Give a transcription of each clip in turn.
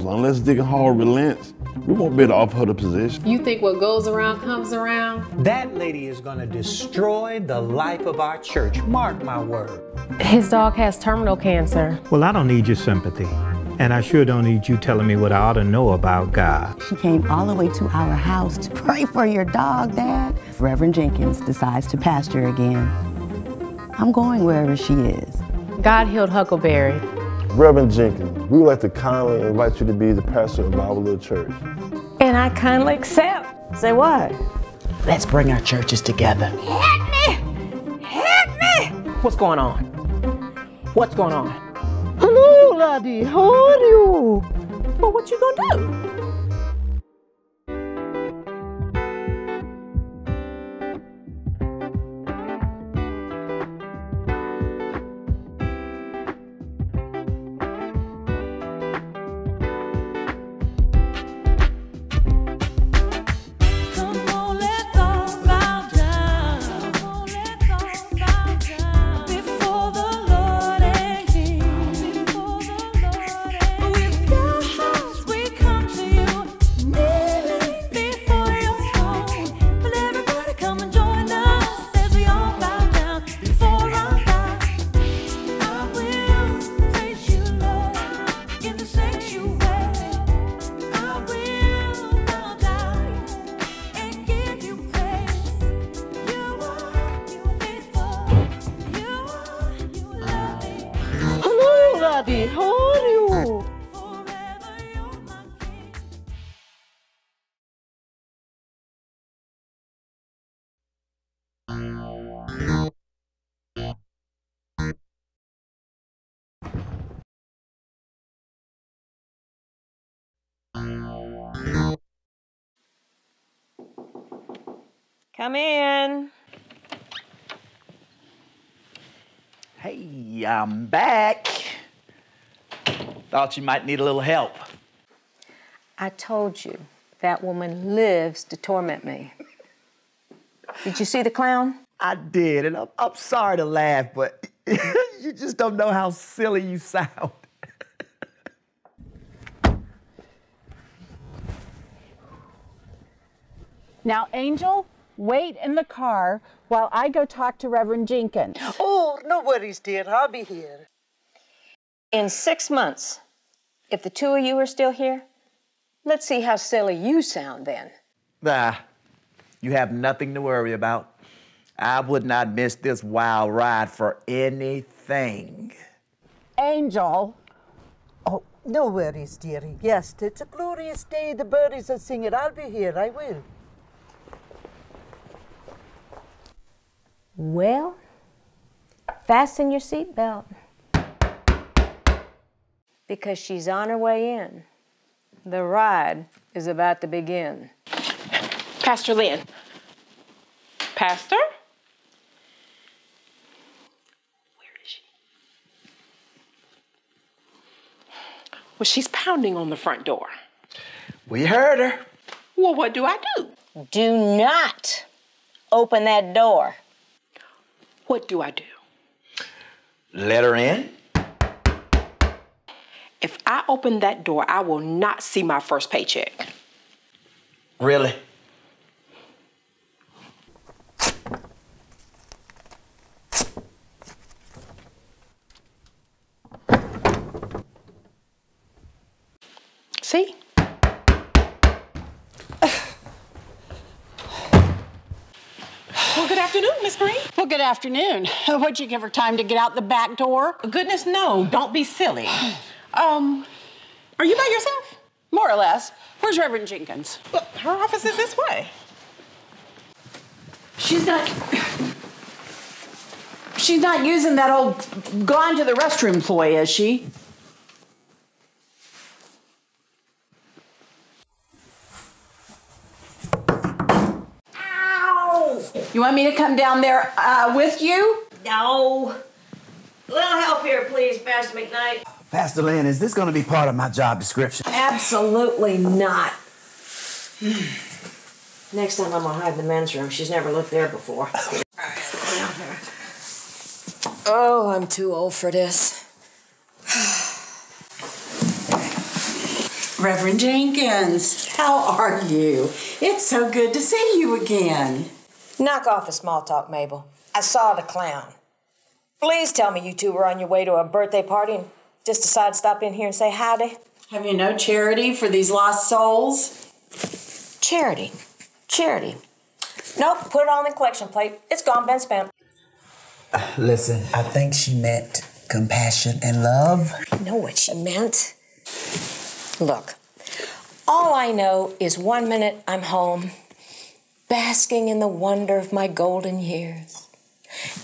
Unless Dick Hall relents, we won't be able to offer her the position. You think what goes around comes around? That lady is going to destroy the life of our church. Mark my word. His dog has terminal cancer. Well, I don't need your sympathy. And I sure don't need you telling me what I ought to know about God. She came all the way to our house to pray for your dog, Dad. If Reverend Jenkins decides to pastor again, I'm going wherever she is. God healed Huckleberry. Reverend Jenkins, we would like to kindly invite you to be the pastor of our little church. And I kindly accept. Say what? Let's bring our churches together. Help me! Help me! What's going on? What's going on? Hello, laddie. How are you? Well, what you gonna do? Come in. Hey, I'm back. Thought you might need a little help. I told you, that woman lives to torment me. Did you see the clown? I did, and I'm sorry to laugh, but you just don't know how silly you sound. Now, Angel, wait in the car while I go talk to Reverend Jenkins. Oh, no worries, dear. I'll be here. In 6 months, if the two of you are still here, let's see how silly you sound then. Ah, you have nothing to worry about. I would not miss this wild ride for anything. Angel. Oh, no worries, dearie. Yes, it's a glorious day. The birdies are singing. I'll be here. I will. Well, fasten your seatbelt, because she's on her way in. The ride is about to begin. Pastor Lynn. Pastor? Where is she? Well, she's pounding on the front door. We heard her. Well, what do I do? Do not open that door. What do I do? Let her in. If I open that door, I will not see my first paycheck. Really? See? Good afternoon, Miss Green. Well, good afternoon. Would you give her time to get out the back door? Goodness, no. Don't be silly. Are you by yourself? More or less. Where's Reverend Jenkins? Well, her office is this way. She's not using that old gone to the restroom ploy, is she? You want me to come down there with you? No. A little help here, please, Pastor McKnight. Pastor Lynn, is this going to be part of my job description? Absolutely not. Next time I'm going to hide in the men's room. She's never looked there before. All right, down there. Oh, I'm too old for this. Reverend Jenkins, how are you? It's so good to see you again. Knock off the small talk, Mabel. I saw the clown. Please tell me you two were on your way to a birthday party and just decided to stop in here and say howdy. Have you no charity for these lost souls? Charity? Charity? Nope, put it on the collection plate. It's gone, been spent. Listen, I think she meant compassion and love. I know what she meant. Look, all I know is 1 minute I'm home, basking in the wonder of my golden years.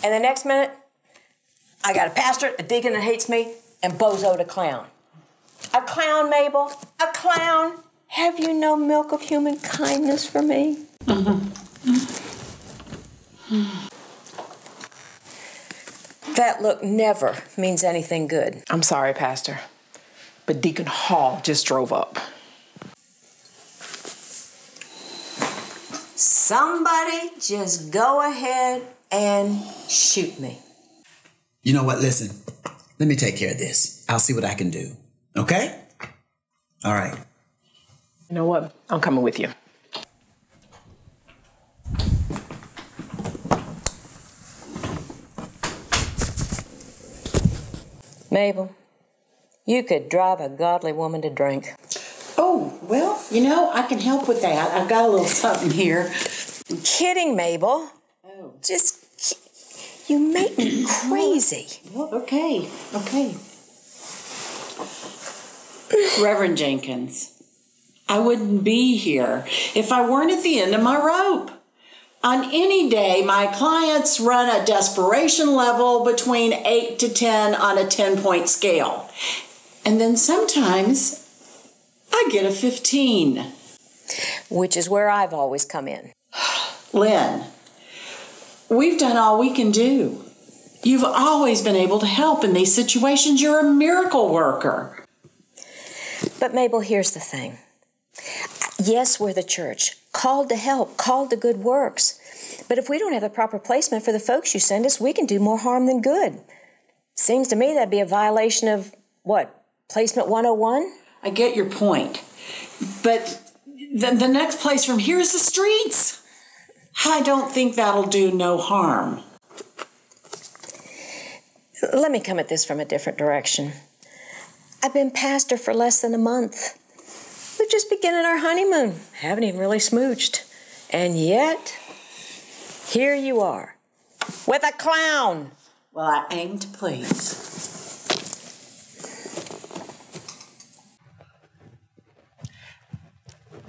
And the next minute, I got a pastor, a deacon that hates me, and Bozo the clown. A clown, Mabel, a clown. Have you no milk of human kindness for me? That look never means anything good. I'm sorry, Pastor. But Deacon Hall just drove up. Somebody just go ahead and shoot me. You know what? Listen, let me take care of this. I'll see what I can do. Okay? All right. You know what? I'm coming with you. Mabel. You could drive a godly woman to drink. Oh, well, you know, I can help with that. I've got a little something here. I'm kidding, Mabel. Oh. Just, you make me crazy. Well, okay, okay. Reverend Jenkins, I wouldn't be here if I weren't at the end of my rope. On any day, my clients run a desperation level between 8 to 10 on a 10-point scale. And then sometimes I get a 15. Which is where I've always come in. Lynn, we've done all we can do. You've always been able to help in these situations. You're a miracle worker. But Mabel, here's the thing. Yes, we're the church, called to help, called to good works. But if we don't have the proper placement for the folks you send us, we can do more harm than good. Seems to me that'd be a violation of what? Placement 101? I get your point. But the next place from here is the streets. I don't think that'll do no harm. Let me come at this from a different direction. I've been pastor for less than a month. We've just beginning our honeymoon. Haven't even really smooched. And yet, here you are with a clown. Well, I aim to please.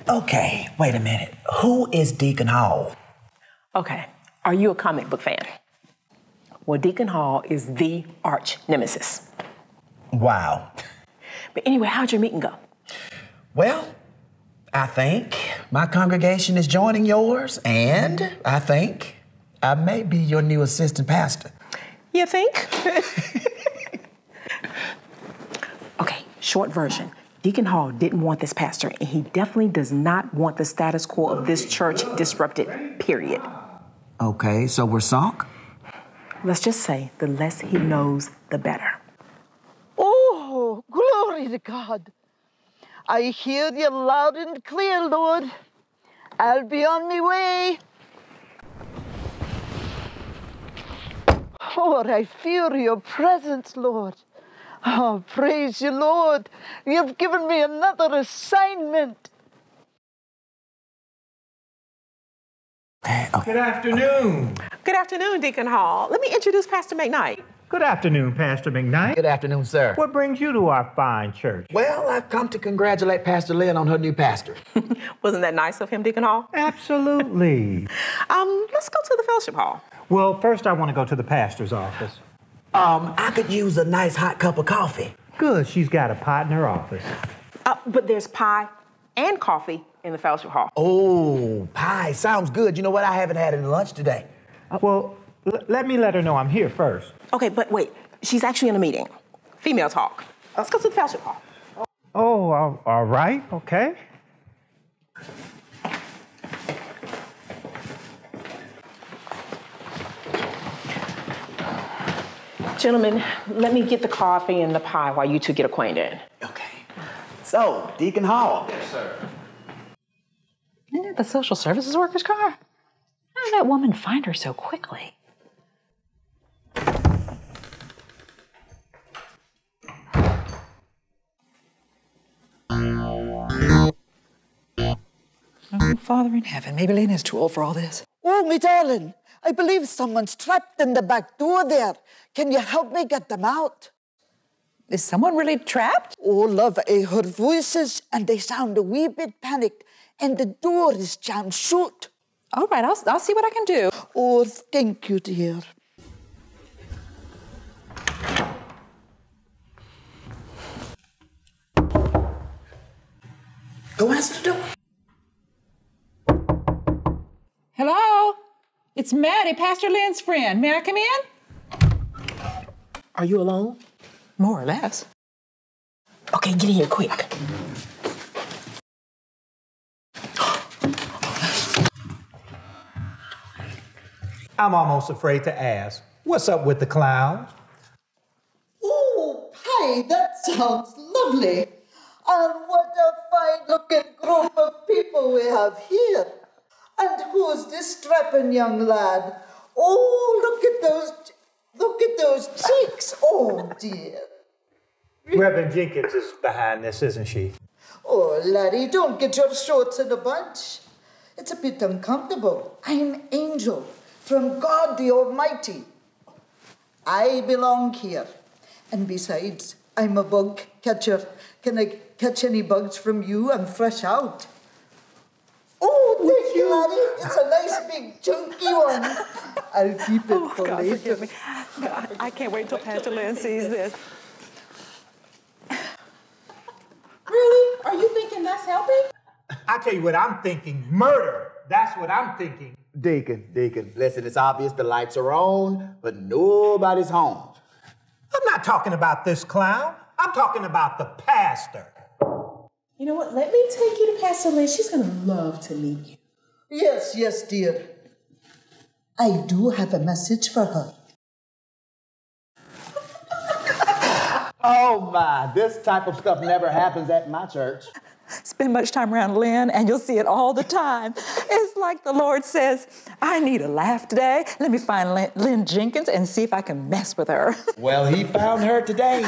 Okay, wait a minute. Who is Deacon Hall? Okay, are you a comic book fan? Well, Deacon Hall is the arch nemesis. Wow. But anyway, how'd your meeting go? Well, I think my congregation is joining yours, and I think I may be your new assistant pastor. You think? Okay, short version. Deacon Hall didn't want this pastor, and he definitely does not want the status quo of this church disrupted, period. Okay, so we're sunk? Let's just say the less he knows, the better. Oh, glory to God. I hear you loud and clear, Lord. I'll be on my way. Oh, I feel your presence, Lord. Oh, praise you, Lord. You've given me another assignment. Good afternoon. Good afternoon, Deacon Hall. Let me introduce Pastor McKnight. Good afternoon, Pastor McKnight. Good afternoon, sir. What brings you to our fine church? Well, I've come to congratulate Pastor Lynn on her new pastor. Wasn't that nice of him, Deacon Hall? Absolutely. Let's go to the fellowship hall. Well, first I want to go to the pastor's office. I could use a nice hot cup of coffee. Good, she's got a pot in her office. But there's pie and coffee in the fellowship hall. Oh, pie sounds good. You know what? I haven't had any lunch today. Well, let me let her know I'm here first. Okay, but wait, she's actually in a meeting. Female talk. Let's go to the fellowship hall. Oh, all right, okay. Gentlemen, let me get the coffee and the pie while you two get acquainted. Okay. So, Deacon Hall. Yes, sir. Isn't that the social services worker's car? How did that woman find her so quickly? Oh, Father in heaven, maybe Lena's too old for all this. Oh, me darling, I believe someone's trapped in the back door there. Can you help me get them out? Is someone really trapped? Oh, love, I heard voices and they sound a wee bit panicked and the door is jammed shut. All right, I'll see what I can do. Oh, thank you, dear. Go answer the door. Hello? It's Maddie, Pastor Lynn's friend. May I come in? Are you alone? More or less. Okay, get in here quick. I'm almost afraid to ask, what's up with the clown? Oh, Pie, that sounds lovely. And what a fine-looking group of people we have here. And who's this strapping young lad? Oh, look at those cheeks. Oh, dear. Reverend Jenkins is behind this, isn't she? Oh, laddie, don't get your shorts in a bunch. It's a bit uncomfortable. I'm Angel, from God the Almighty. I belong here. And besides, I'm a bug catcher. Can I catch any bugs from you? I'm fresh out. Oh, thank you, laddie. It's a nice big chunky one. I'll keep it for God, later. Forgive me. God, I can't wait till Pastor Lynn sees this. Really? Are you thinking that's helping? I tell you what I'm thinking. Murder. That's what I'm thinking. Deacon, listen, it's obvious the lights are on, but nobody's home. I'm not talking about this clown. I'm talking about the pastor. You know what? Let me take you to Pastor Lynn. She's going to love to meet you. Yes, dear. I do have a message for her. Oh, my. This type of stuff never happens at my church. Spend much time around Lynn, and you'll see it all the time. It's like the Lord says, I need a laugh today. Let me find Lynn Jenkins and see if I can mess with her. Well, he found her today,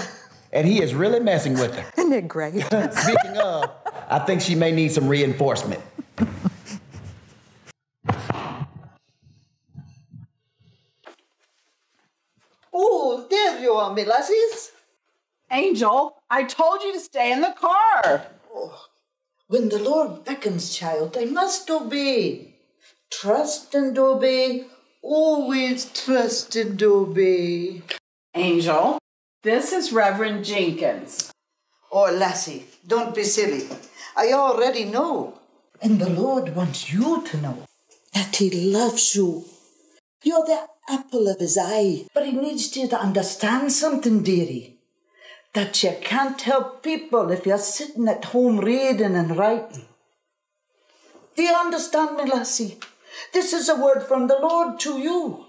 and he is really messing with her. Isn't it great? Speaking of, I think she may need some reinforcement. Oh, there you are, me lassies. Angel, I told you to stay in the car. When the Lord beckons, child, I must obey. Trust and obey. Always trust and obey. Angel, this is Reverend Jenkins. Oh, lassie, don't be silly. I already know. And the Lord wants you to know that he loves you. You're the apple of his eye. But he needs you to understand something, dearie. That you can't help people if you're sitting at home reading and writing. Do you understand me, lassie? This is a word from the Lord to you.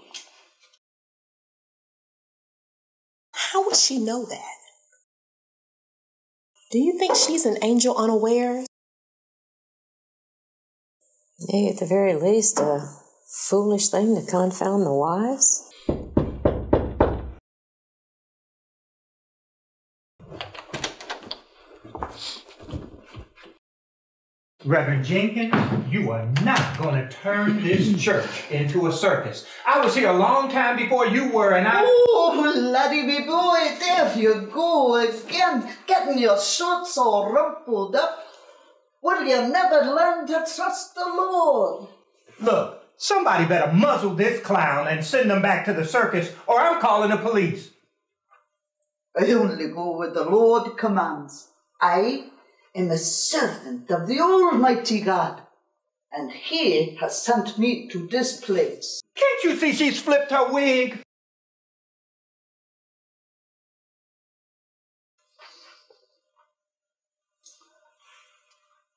How would she know that? Do you think she's an angel unawares? Nay, at the very least, a foolish thing to confound the wise. Reverend Jenkins, you are not going to turn this church into a circus. I was here a long time before you were, and I... Oh, laddie me boy, there you go again, getting your shorts all rumpled up. Will you never learn to trust the Lord? Look, somebody better muzzle this clown and send him back to the circus, or I'm calling the police. I only go where the Lord commands. I am a servant of the Almighty God, and he has sent me to this place. Can't you see she's flipped her wig?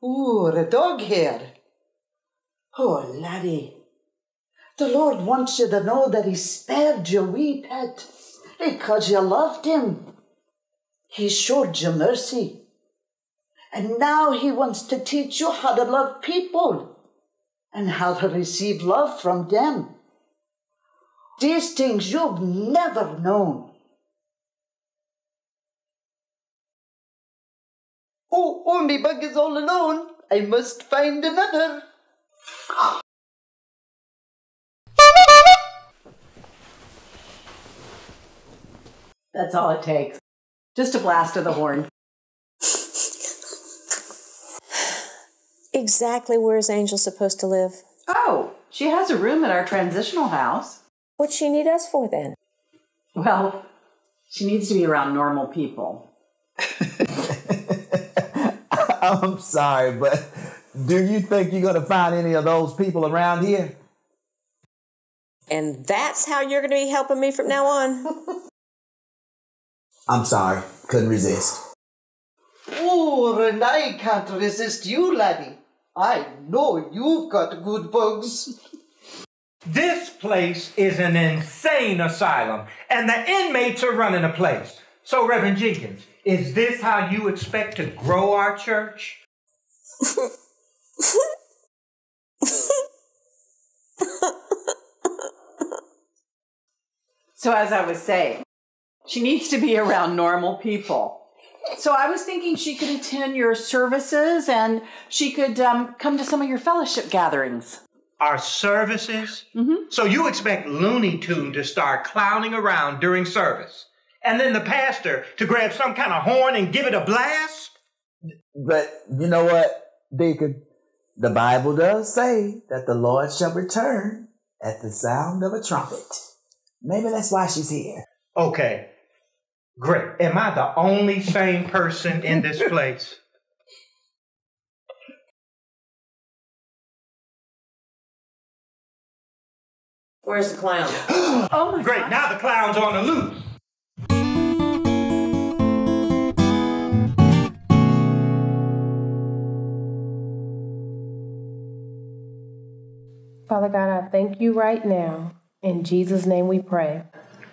Ooh, the dog hair. Oh, laddie, the Lord wants you to know that he spared your wee pet. because you loved him. He showed you mercy. And now he wants to teach you how to love people and how to receive love from them. These things you've never known. Oh, only Bug is all alone. I must find another. That's all it takes. Just a blast of the horn. Exactly where is Angel supposed to live? Oh, she has a room at our transitional house. What'd she need us for then? Well, she needs to be around normal people. I'm sorry, but do you think you're going to find any of those people around here? And that's how you're going to be helping me from now on? I'm sorry. Couldn't resist. Oh, and I can't resist you, laddie. I know you've got good bugs. This place is an insane asylum, and the inmates are running the place. So, Reverend Jenkins, is this how you expect to grow our church? So, as I was saying, she needs to be around normal people. So I was thinking she could attend your services and she could come to some of your fellowship gatherings. Our services? Mm-hmm. So you expect Looney Tune to start clowning around during service and then the pastor to grab some kind of horn and give it a blast? But you know what, Deacon? The Bible does say that the Lord shall return at the sound of a trumpet. Maybe that's why she's here. Okay. Great. Am I the only sane person in this place? Where's the clown? Oh my God. Great. Now the clown's on the loose. Father God, I thank you right now. In Jesus' name we pray.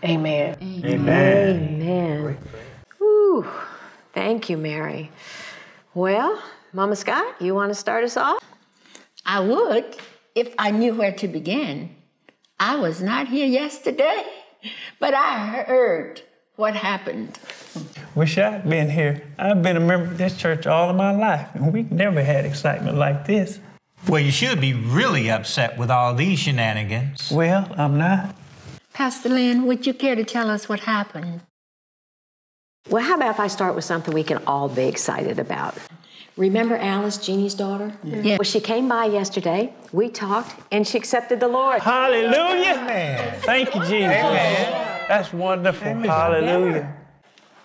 Amen. Amen. Amen. Ooh, thank you, Mary. Well, Mama Scott, you want to start us off? I would, if I knew where to begin. I was not here yesterday, but I heard what happened. Wish I'd been here. I've been a member of this church all of my life, and we never had excitement like this. Well, you should be really upset with all these shenanigans. Well, I'm not. Pastor Lynn, would you care to tell us what happened? Well, how about if I start with something we can all be excited about? Remember Alice, Jeannie's daughter? Yeah. Yeah. Well, she came by yesterday, we talked, and she accepted the Lord. Hallelujah! Amen. Thank you, Jesus. Amen. That's wonderful. Amen. Hallelujah.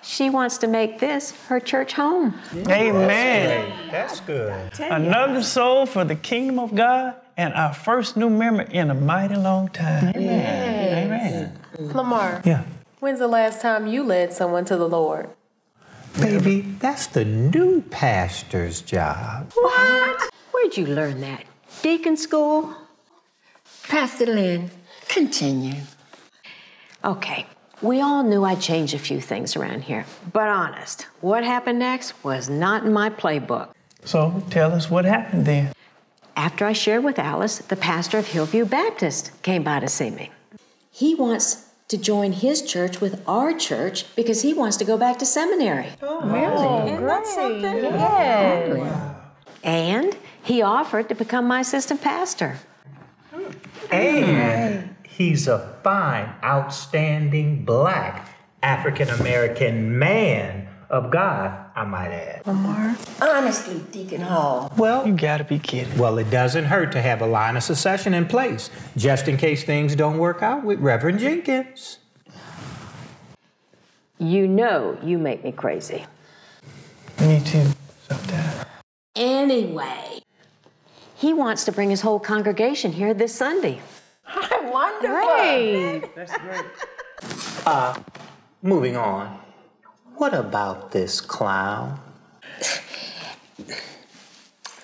She wants to make this her church home. Amen. That's good. Another soul for the kingdom of God. And our first new member in a mighty long time. Amen. Amen. Lamar, yeah. When's the last time you led someone to the Lord? Baby, that's the new pastor's job. What? Where'd you learn that? Deacon school? Pastor Lynn, continue. Okay, we all knew I'd change a few things around here. But honest, what happened next was not in my playbook. So tell us what happened then. After I shared with Alice, the pastor of Hillview Baptist came by to see me. He wants to join his church with our church because he wants to go back to seminary. Oh, really? Isn't that something? Yes. Wow. And he offered to become my assistant pastor. And he's a fine, outstanding Black African-American man of God, I might add. Lamar? Honestly, Deacon Hall. Well, you gotta be kidding. Well, it doesn't hurt to have a line of succession in place, just in case things don't work out with Reverend Jenkins. You know you make me crazy. Me too, sometimes. Anyway, he wants to bring his whole congregation here this Sunday. Wonderful. That's great. Moving on. What about this clown?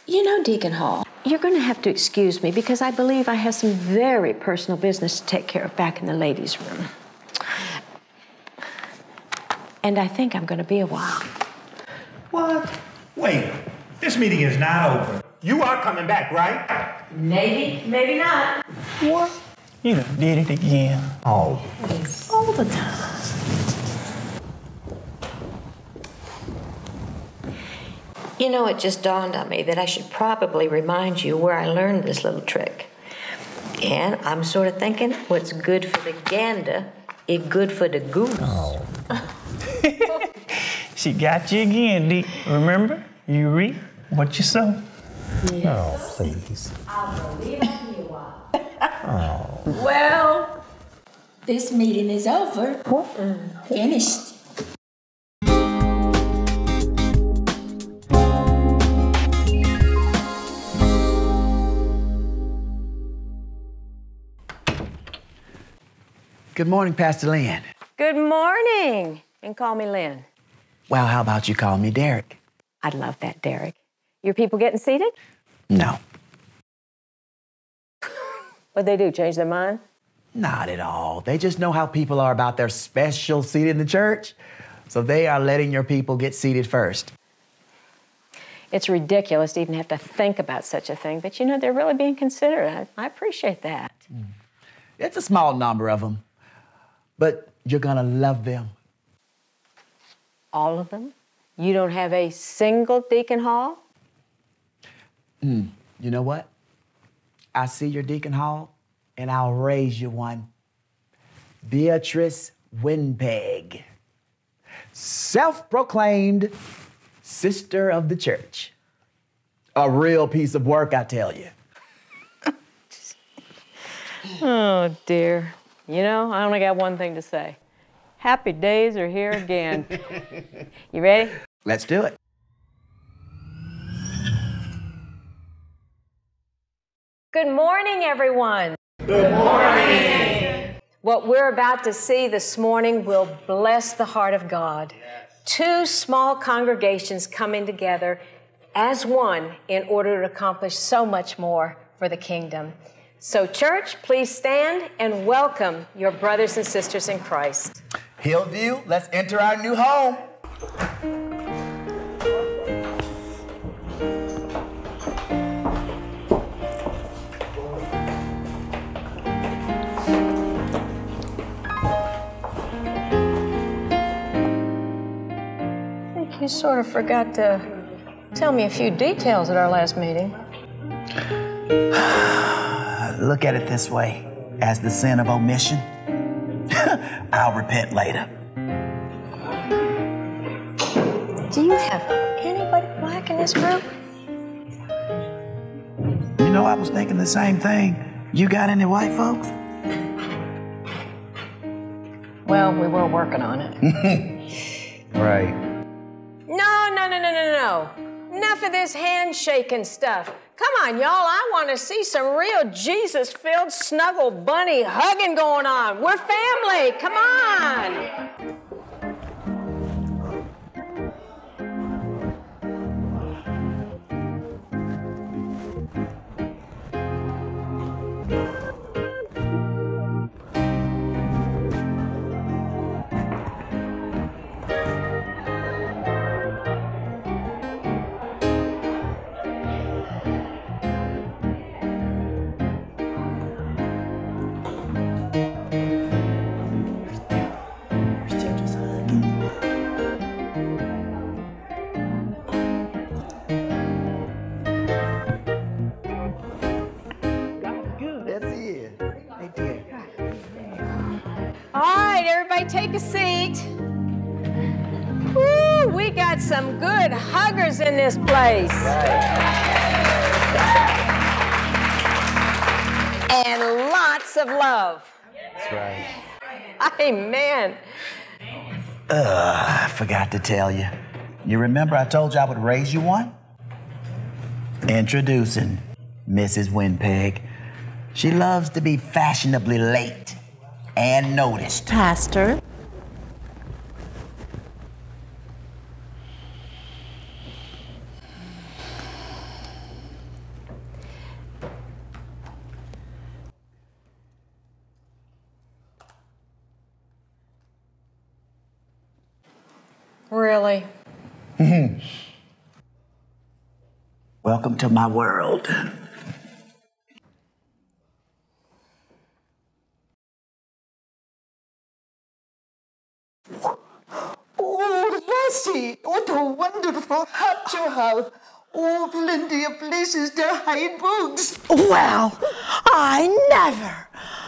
You know, Deacon Hall, you're going to have to excuse me because I believe I have some very personal business to take care of back in the ladies' room. and I think I'm going to be a while. What? Wait, this meeting is not over. You are coming back, right? Maybe, maybe not. What? You done did it again. Oh. All the time. You know, it just dawned on me that I should probably remind you where I learned this little trick. And I'm sort of thinking, what's good for the gander is good for the goose. Oh. She got you again, Dee. Remember, you reap what you sow. Yes. Oh, please. I'll believe in you all. Oh. Well, this meeting is over. Finished. Good morning, Pastor Lynn. Good morning. And call me Lynn. Well, how about you call me Derek? I'd love that, Derek. Your people getting seated? No. What'd they do, change their mind? Not at all. They just know how people are about their special seat in the church. So they are letting your people get seated first. It's ridiculous to even have to think about such a thing, but you know, they're really being considerate. I appreciate that. It's a small number of them, but you're gonna love them. All of them? You don't have a single Deacon Hall? You know what? I see your Deacon Hall, and I'll raise you one. Beatrice Winpeg, self-proclaimed sister of the church. A real piece of work, I tell you. Oh, dear. You know, I only got one thing to say. Happy days are here again. You ready? Let's do it. Good morning, everyone. Good morning. What we're about to see this morning will bless the heart of God. Yes. Two small congregations coming together as one in order to accomplish so much more for the kingdom. So, church, please stand and welcome your brothers and sisters in Christ. Hillview, let's enter our new home. I think you sort of forgot to tell me a few details at our last meeting. Look at it this way, as the sin of omission. I'll repent later. Do you have anybody black in this group? You know, I was thinking the same thing. You got any white folks? Well, we were working on it. Right. No. Enough of this handshaking stuff. Come on, y'all. I want to see some real Jesus-filled snuggle bunny hugging going on. We're family. Come on. Take a seat. Woo, we got some good huggers in this place. Right. And lots of love. That's right. Amen. I forgot to tell you. You remember I told you I would raise you one? Introducing Mrs. Winpeg. She loves to be fashionably late and noticed. Pastor. Really? Mm-hmm. Welcome to my world. Oh, Lassie, what a wonderful hut you have. Oh, plenty of places to hide books. Well, I never.